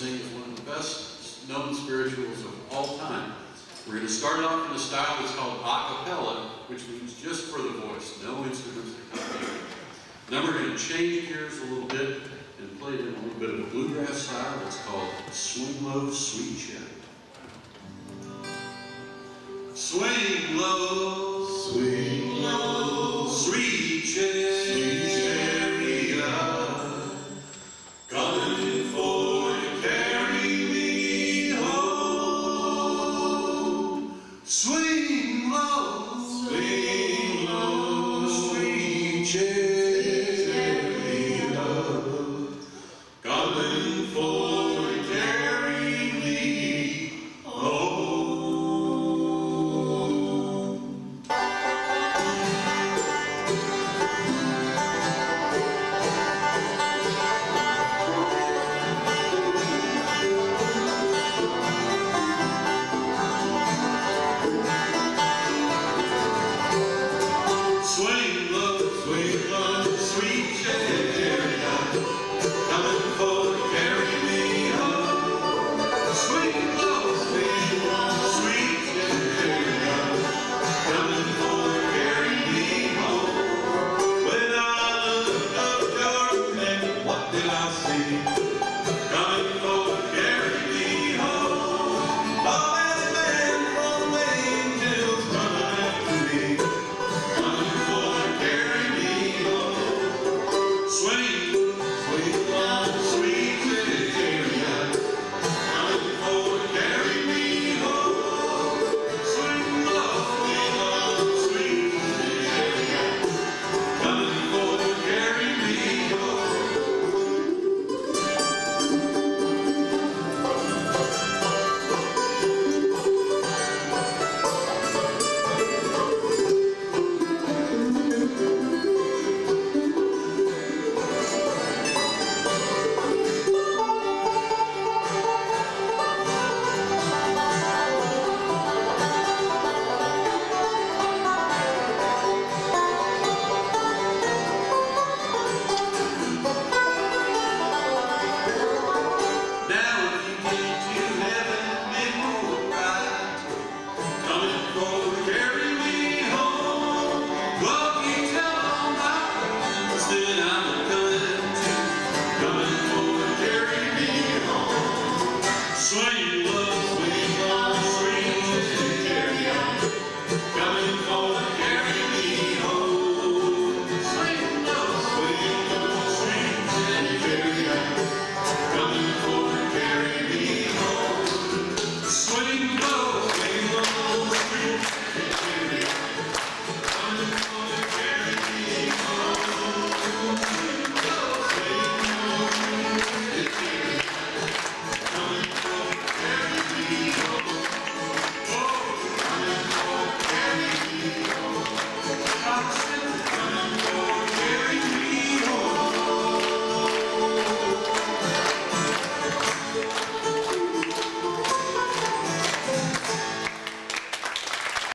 sing is one of the best known spirituals of all time. We're going to start off in a style that's called a cappella, which means just for the voice, no instruments accompanying. Then we're going to change gears a little bit and play it in a little bit of a bluegrass style that's called Swing Low, Sweet Chariot. Swing low, swing low, sweet chariot. Thank you.